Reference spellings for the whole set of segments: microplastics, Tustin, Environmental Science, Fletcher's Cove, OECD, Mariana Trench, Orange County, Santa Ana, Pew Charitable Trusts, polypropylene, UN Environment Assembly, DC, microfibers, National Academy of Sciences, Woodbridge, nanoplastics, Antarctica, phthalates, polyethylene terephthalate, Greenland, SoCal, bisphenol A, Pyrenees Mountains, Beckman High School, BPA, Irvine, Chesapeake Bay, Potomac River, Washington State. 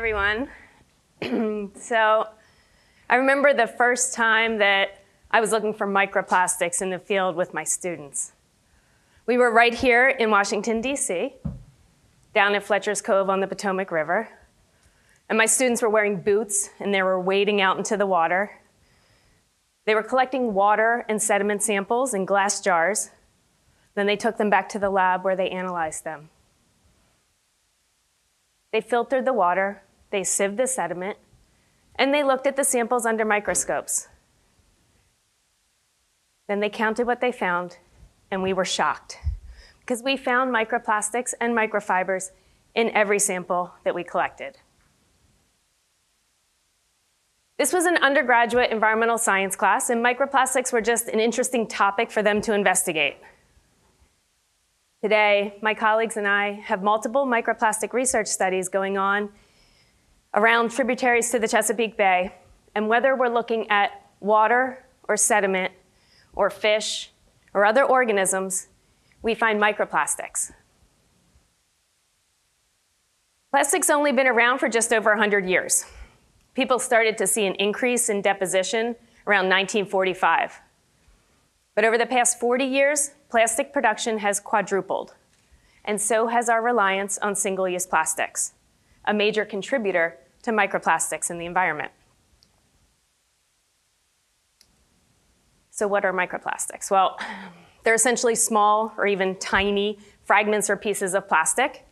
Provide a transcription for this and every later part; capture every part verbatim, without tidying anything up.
everyone. So I remember the first time that I was looking for microplastics in the field with my students. We were right here in Washington, D C, down at Fletcher's Cove on the Potomac River. And my students were wearing boots, and they were wading out into the water. They were collecting water and sediment samples in glass jars. Then they took them back to the lab where they analyzed them. They filtered the water, they sieved the sediment, and they looked at the samples under microscopes. Then they counted what they found, and we were shocked, because we found microplastics and microfibers in every sample that we collected. This was an undergraduate environmental science class, and microplastics were just an interesting topic for them to investigate. Today, my colleagues and I have multiple microplastic research studies going on around tributaries to the Chesapeake Bay, and whether we're looking at water or sediment or fish or other organisms, we find microplastics. Plastic's only been around for just over one hundred years. People started to see an increase in deposition around nineteen forty-five. But over the past forty years, plastic production has quadrupled, and so has our reliance on single-use plastics, a major contributor to microplastics in the environment. So what are microplastics? Well, they're essentially small or even tiny fragments or pieces of plastic.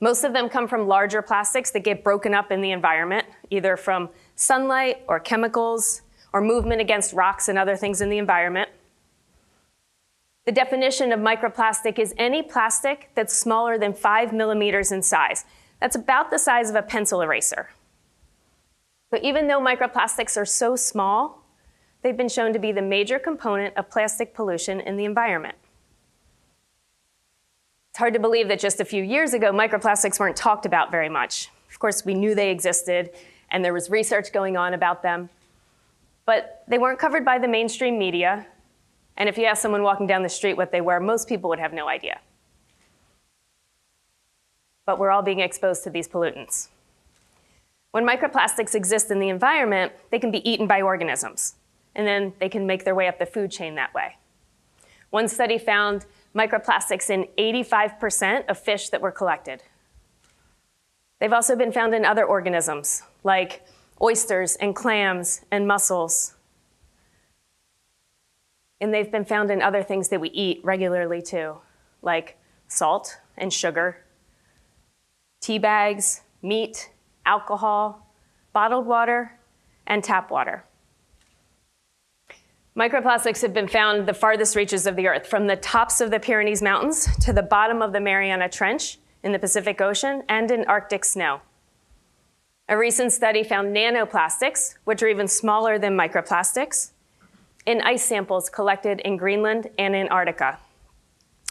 Most of them come from larger plastics that get broken up in the environment, either from sunlight or chemicals or movement against rocks and other things in the environment. The definition of microplastic is any plastic that's smaller than five millimeters in size. That's about the size of a pencil eraser. So even though microplastics are so small, they've been shown to be the major component of plastic pollution in the environment. It's hard to believe that just a few years ago, microplastics weren't talked about very much. Of course, we knew they existed, and there was research going on about them, but they weren't covered by the mainstream media. And if you ask someone walking down the street what they wear, most people would have no idea. But we're all being exposed to these pollutants. When microplastics exist in the environment, they can be eaten by organisms, and then they can make their way up the food chain that way. One study found microplastics in eighty-five percent of fish that were collected. They've also been found in other organisms, like oysters and clams and mussels. And they've been found in other things that we eat regularly too, like salt and sugar, tea bags, meat, alcohol, bottled water, and tap water. Microplastics have been found in the farthest reaches of the earth, from the tops of the Pyrenees Mountains to the bottom of the Mariana Trench in the Pacific Ocean and in Arctic snow. A recent study found nanoplastics, which are even smaller than microplastics, in ice samples collected in Greenland and Antarctica.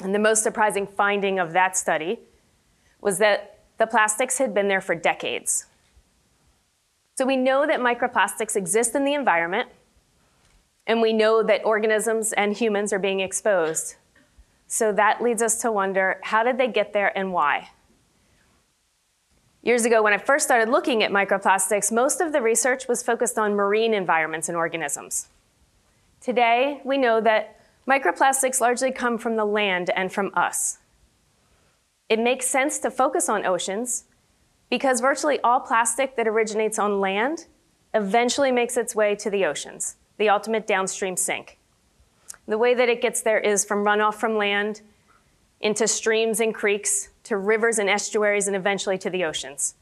And the most surprising finding of that study was that the plastics had been there for decades. So we know that microplastics exist in the environment, and we know that organisms and humans are being exposed. So that leads us to wonder, how did they get there and why? Years ago, when I first started looking at microplastics, most of the research was focused on marine environments and organisms. Today, we know that microplastics largely come from the land and from us. It makes sense to focus on oceans because virtually all plastic that originates on land eventually makes its way to the oceans, the ultimate downstream sink. The way that it gets there is from runoff from land into streams and creeks to rivers and estuaries and eventually to the oceans.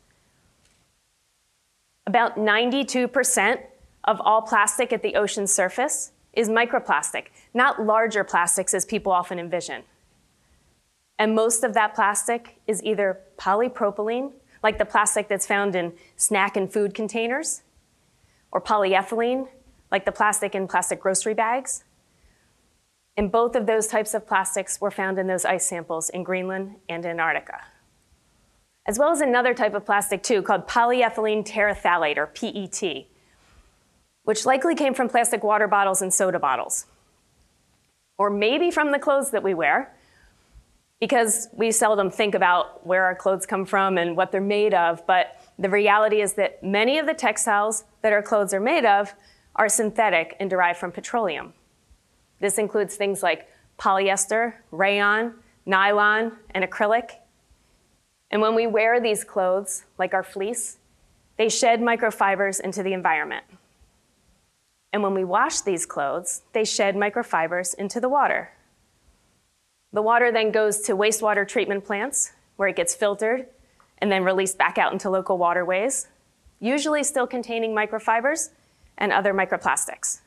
About ninety-two percent of all plastic at the ocean's surface is microplastic, not larger plastics as people often envision. And most of that plastic is either polypropylene, like the plastic that's found in snack and food containers, or polyethylene, like the plastic in plastic grocery bags. And both of those types of plastics were found in those ice samples in Greenland and Antarctica, as well as another type of plastic too, called polyethylene terephthalate, or P E T, which likely came from plastic water bottles and soda bottles, or maybe from the clothes that we wear. because we seldom think about where our clothes come from and what they're made of. But the reality is that many of the textiles that our clothes are made of are synthetic and derived from petroleum. This includes things like polyester, rayon, nylon, and acrylic. And when we wear these clothes, like our fleece, they shed microfibers into the environment. And when we wash these clothes, they shed microfibers into the water. The water then goes to wastewater treatment plants, where it gets filtered and then released back out into local waterways, usually still containing microfibers and other microplastics.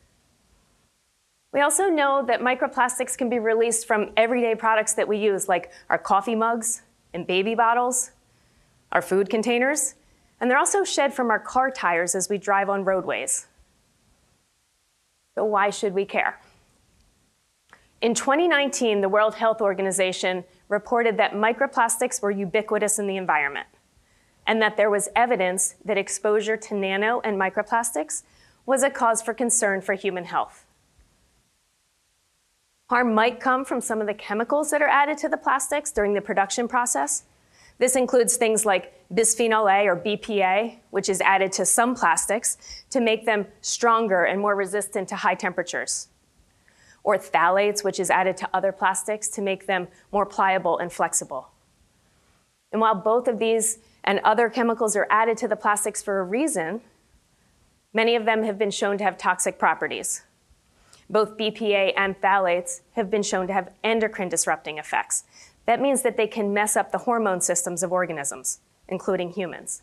We also know that microplastics can be released from everyday products that we use, like our coffee mugs, and baby bottles, our food containers, and they're also shed from our car tires as we drive on roadways. So why should we care? In twenty nineteen, the World Health Organization reported that microplastics were ubiquitous in the environment, and that there was evidence that exposure to nano and microplastics was a cause for concern for human health. Harm might come from some of the chemicals that are added to the plastics during the production process. This includes things like bisphenol A or B P A, which is added to some plastics to make them stronger and more resistant to high temperatures. Or phthalates, which is added to other plastics to make them more pliable and flexible. And while both of these and other chemicals are added to the plastics for a reason, many of them have been shown to have toxic properties. Both B P A and phthalates have been shown to have endocrine disrupting effects. That means that they can mess up the hormone systems of organisms, including humans.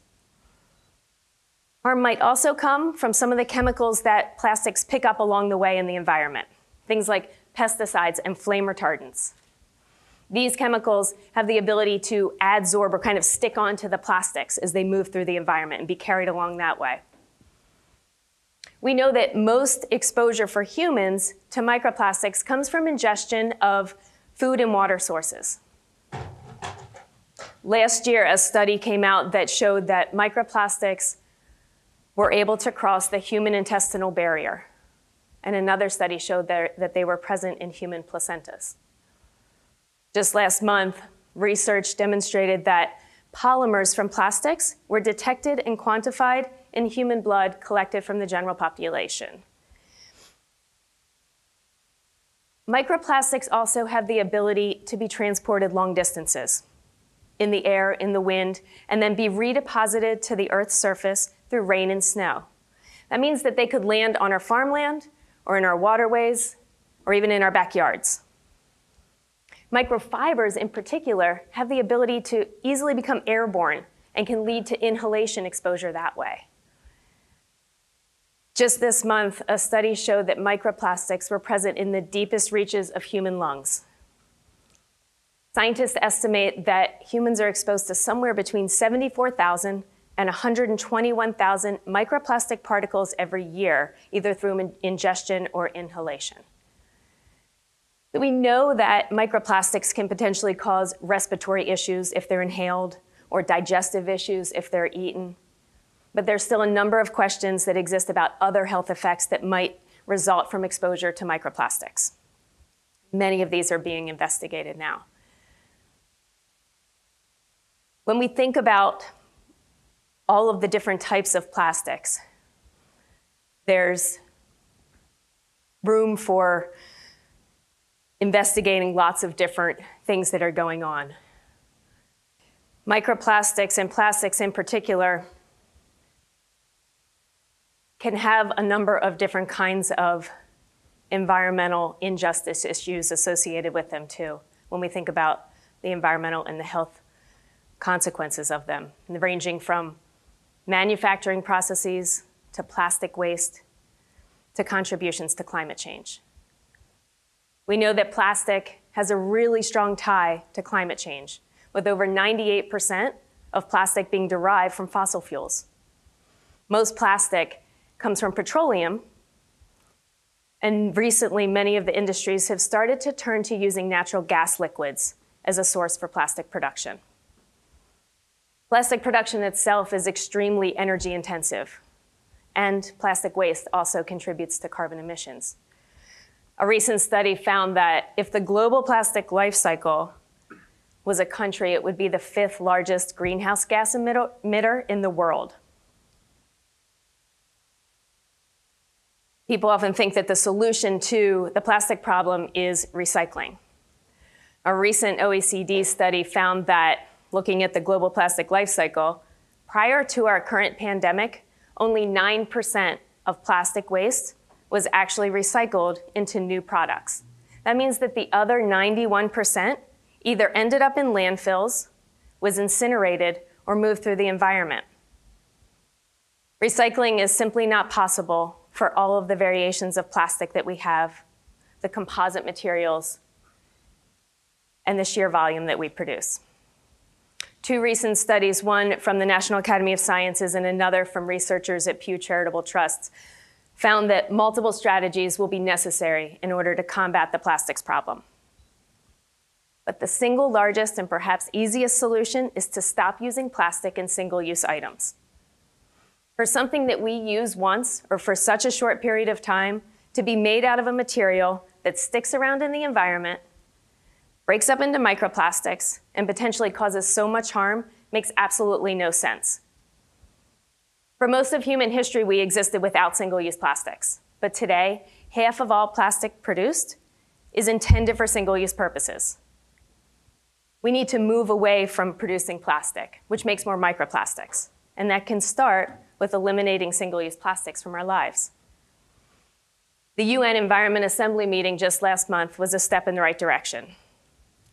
Harm might also come from some of the chemicals that plastics pick up along the way in the environment, things like pesticides and flame retardants. These chemicals have the ability to adsorb or kind of stick onto the plastics as they move through the environment and be carried along that way. We know that most exposure for humans to microplastics comes from ingestion of food and water sources. Last year, a study came out that showed that microplastics were able to cross the human intestinal barrier. And another study showed that they were present in human placentas. Just last month, research demonstrated that polymers from plastics were detected and quantified in human blood collected from the general population. Microplastics also have the ability to be transported long distances, in the air, in the wind, and then be redeposited to the Earth's surface through rain and snow. That means that they could land on our farmland, or in our waterways, or even in our backyards. Microfibers, in particular, have the ability to easily become airborne and can lead to inhalation exposure that way. Just this month, a study showed that microplastics were present in the deepest reaches of human lungs. Scientists estimate that humans are exposed to somewhere between seventy-four thousand and one hundred twenty-one thousand microplastic particles every year, either through ingestion or inhalation. We know that microplastics can potentially cause respiratory issues if they're inhaled, or digestive issues if they're eaten. But there's still a number of questions that exist about other health effects that might result from exposure to microplastics. Many of these are being investigated now. When we think about all of the different types of plastics, there's room for investigating lots of different things that are going on. Microplastics, and plastics in particular, can have a number of different kinds of environmental injustice issues associated with them too, when we think about the environmental and the health consequences of them, ranging from manufacturing processes to plastic waste to contributions to climate change. We know that plastic has a really strong tie to climate change, with over ninety-eight percent of plastic being derived from fossil fuels. Most plastic comes from petroleum, and recently many of the industries have started to turn to using natural gas liquids as a source for plastic production. Plastic production itself is extremely energy intensive, and plastic waste also contributes to carbon emissions. A recent study found that if the global plastic life cycle was a country, it would be the fifth largest greenhouse gas emitter in the world. People often think that the solution to the plastic problem is recycling. A recent O E C D study found that, looking at the global plastic life cycle, prior to our current pandemic, only nine percent of plastic waste was actually recycled into new products. That means that the other ninety-one percent either ended up in landfills, was incinerated, or moved through the environment. Recycling is simply not possible for all of the variations of plastic that we have, the composite materials, and the sheer volume that we produce. Two recent studies, one from the National Academy of Sciences and another from researchers at Pew Charitable Trusts, found that multiple strategies will be necessary in order to combat the plastics problem. But the single largest and perhaps easiest solution is to stop using plastic in single-use items. For something that we use once or for such a short period of time to be made out of a material that sticks around in the environment, breaks up into microplastics, and potentially causes so much harm makes absolutely no sense. For most of human history, we existed without single-use plastics. But today, half of all plastic produced is intended for single-use purposes. We need to move away from producing plastic, which makes more microplastics. And that can start with eliminating single-use plastics from our lives. The U N Environment Assembly meeting just last month was a step in the right direction.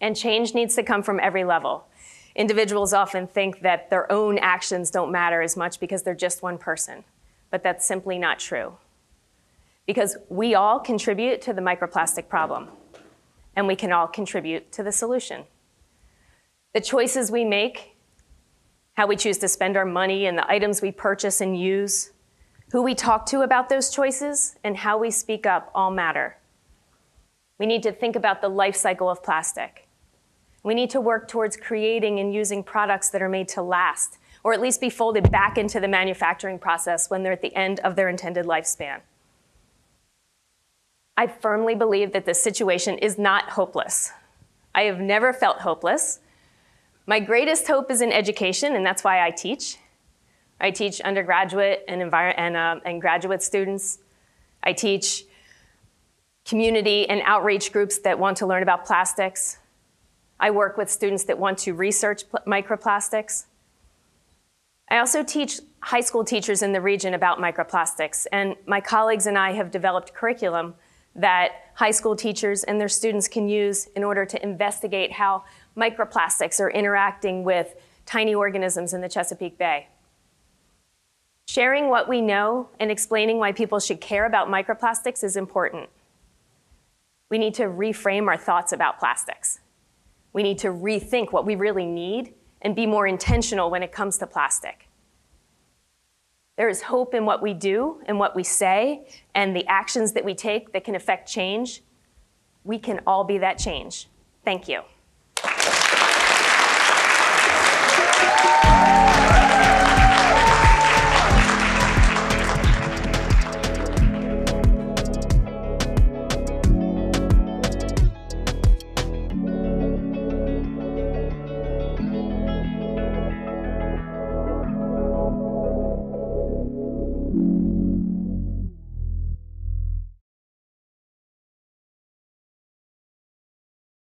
And change needs to come from every level. Individuals often think that their own actions don't matter as much because they're just one person. But that's simply not true. Because we all contribute to the microplastic problem. And we can all contribute to the solution. The choices we make, how we choose to spend our money and the items we purchase and use, who we talk to about those choices, and how we speak up all matter. We need to think about the life cycle of plastic. We need to work towards creating and using products that are made to last, or at least be folded back into the manufacturing process when they're at the end of their intended lifespan. I firmly believe that this situation is not hopeless. I have never felt hopeless. My greatest hope is in education, and that's why I teach. I teach undergraduate and, and, uh, and graduate students. I teach community and outreach groups that want to learn about plastics. I work with students that want to research microplastics. I also teach high school teachers in the region about microplastics, and my colleagues and I have developed curriculum that high school teachers and their students can use in order to investigate how microplastics are interacting with tiny organisms in the Chesapeake Bay. Sharing what we know and explaining why people should care about microplastics is important. We need to reframe our thoughts about plastics. We need to rethink what we really need and be more intentional when it comes to plastic. There is hope in what we do and what we say and the actions that we take that can affect change. We can all be that change. Thank you.